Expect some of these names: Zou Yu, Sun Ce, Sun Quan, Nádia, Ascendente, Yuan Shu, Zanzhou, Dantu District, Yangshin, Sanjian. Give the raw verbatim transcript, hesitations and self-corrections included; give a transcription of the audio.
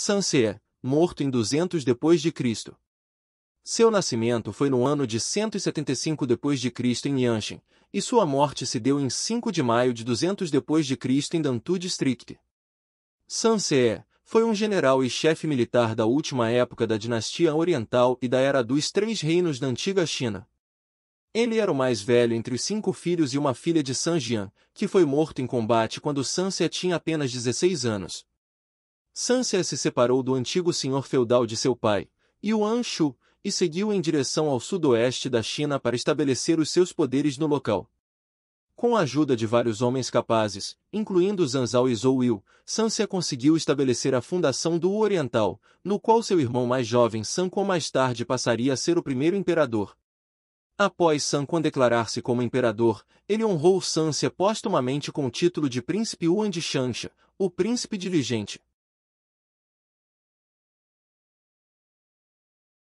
Sun Ce, morto em duzentos depois de Cristo. Seu nascimento foi no ano de cento e setenta e cinco depois de Cristo em Yangshin, e sua morte se deu em cinco de maio de duzentos depois de Cristo em Dantu District. Sun Ce foi um general e chefe militar da última época da dinastia oriental e da era dos três reinos da antiga China. Ele era o mais velho entre os cinco filhos e uma filha de Sanjian, que foi morto em combate quando Sun Ce tinha apenas dezesseis anos. Sun Ce se separou do antigo senhor feudal de seu pai, Yuan Shu, e seguiu em direção ao sudoeste da China para estabelecer os seus poderes no local. Com a ajuda de vários homens capazes, incluindo Zanzhou e Zou Yu, Sun Ce conseguiu estabelecer a fundação do Oriental, no qual seu irmão mais jovem Sun Quan mais tarde passaria a ser o primeiro imperador. Após Sun Quan declarar-se como imperador, ele honrou Sun Ce póstumamente com o título de Príncipe Yuan de Shanxia, o Príncipe Diligente.